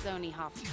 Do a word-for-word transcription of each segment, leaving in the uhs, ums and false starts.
is only half time.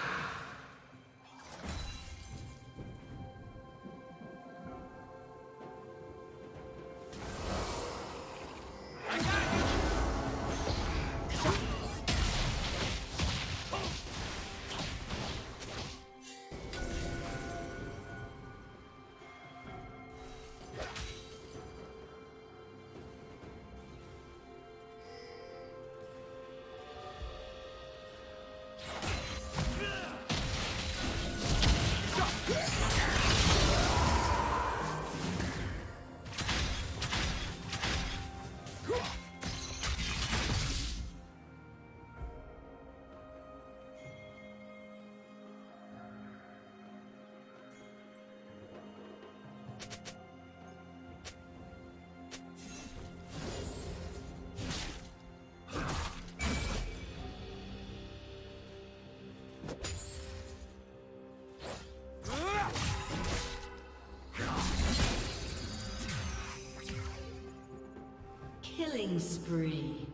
Killing spree.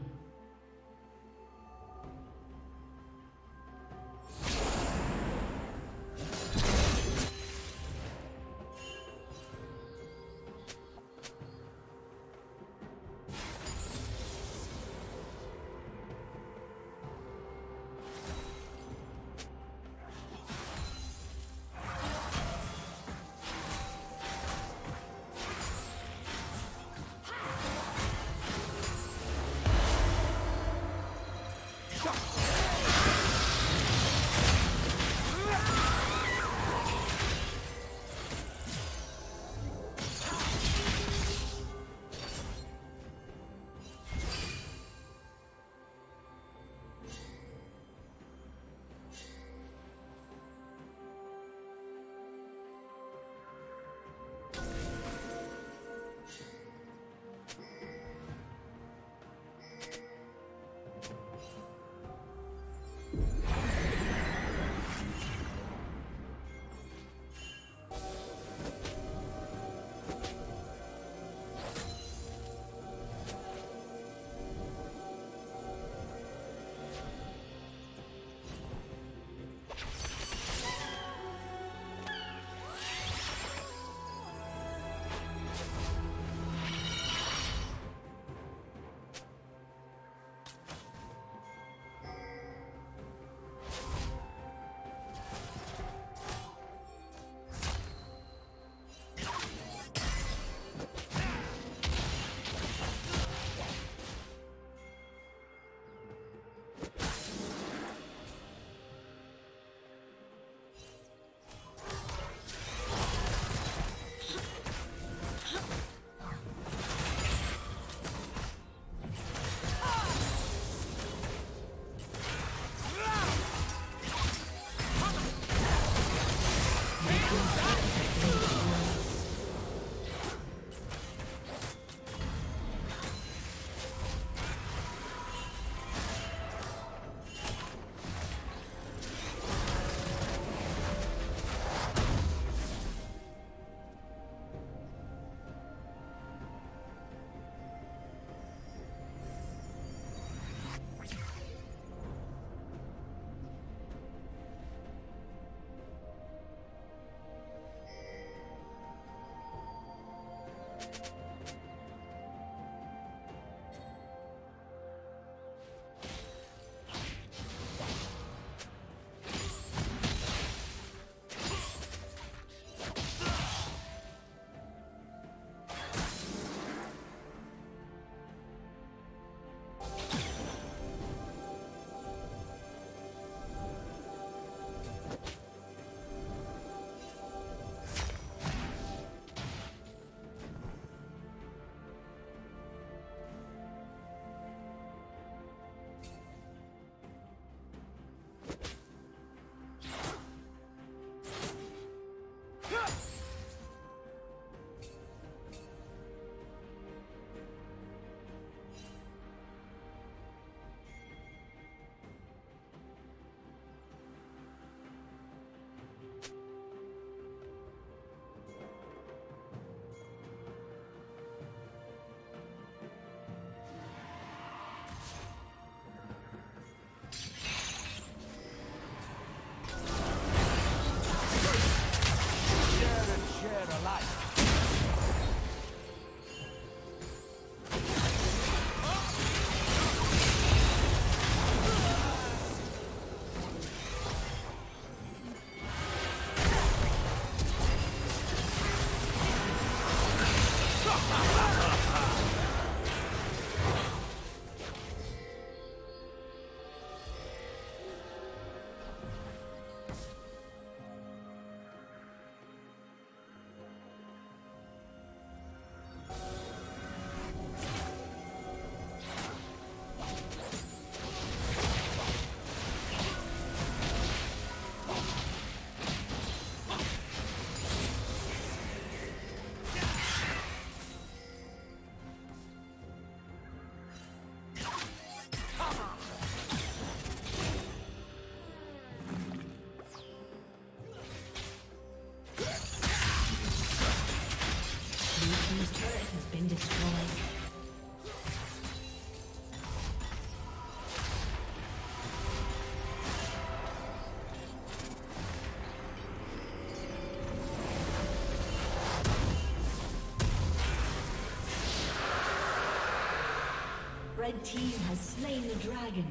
The red team has slain the dragon.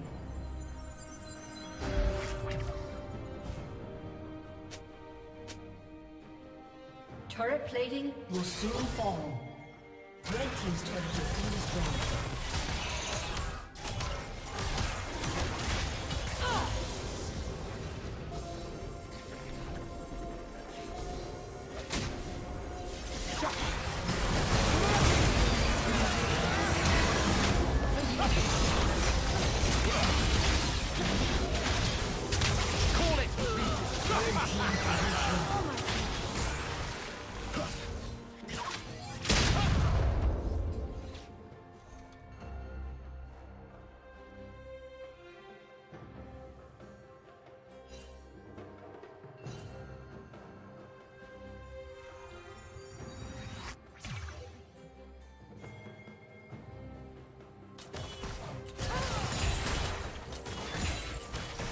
Turret plating will soon fall. Red team's turret has been destroyed.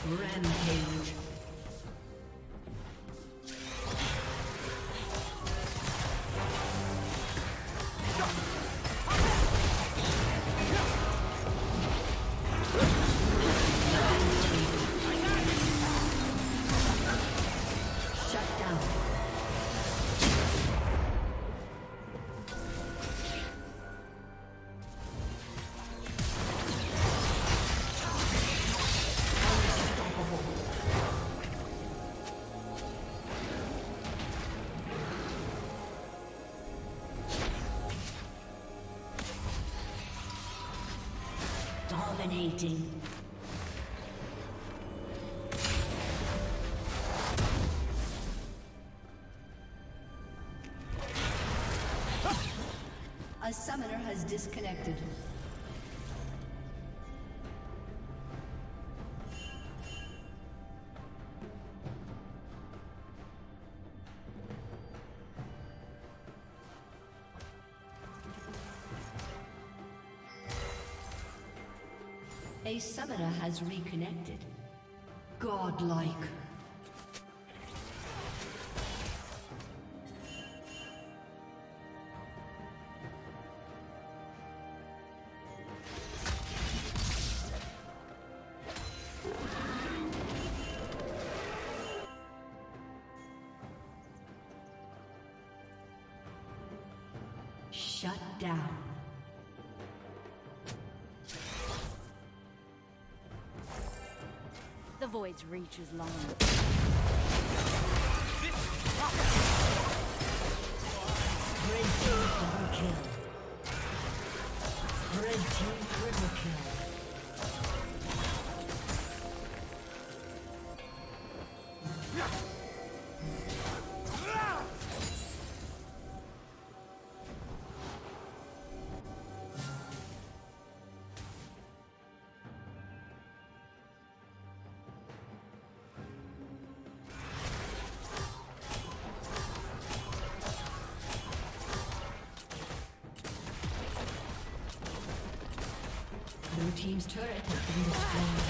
Rampage. Dominating. A summoner has disconnected. A summoner has reconnected. Godlike. Shut down. The void's reach is long. Red team double kill. Red team triple kill. Blue team's turret has been destroyed.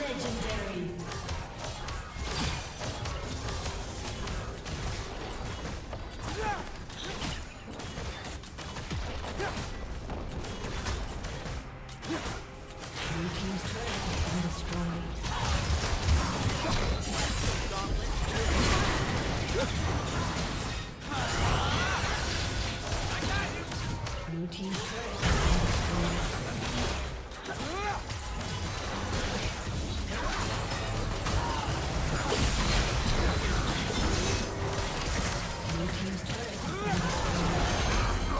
Legendary. Blue team's turret has been destroyed. Blue team's turret has been destroyed. Blue team's turret has been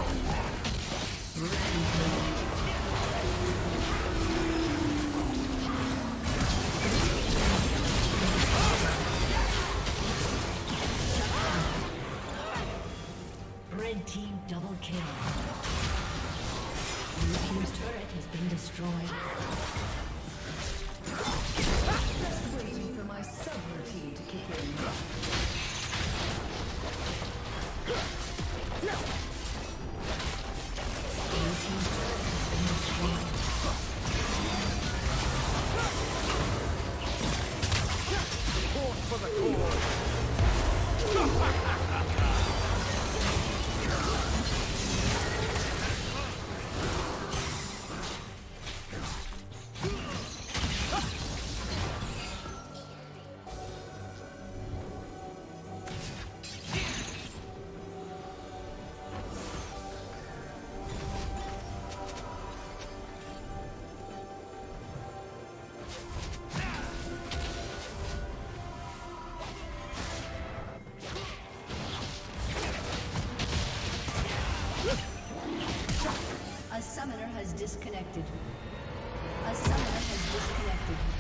destroyed. Rampage. Team double kill. Blue team's turret has been destroyed. Just waiting for my summoner team to kick in. Blue team's turret has been destroyed. Force for the core. A summoner has disconnected. A summoner has disconnected.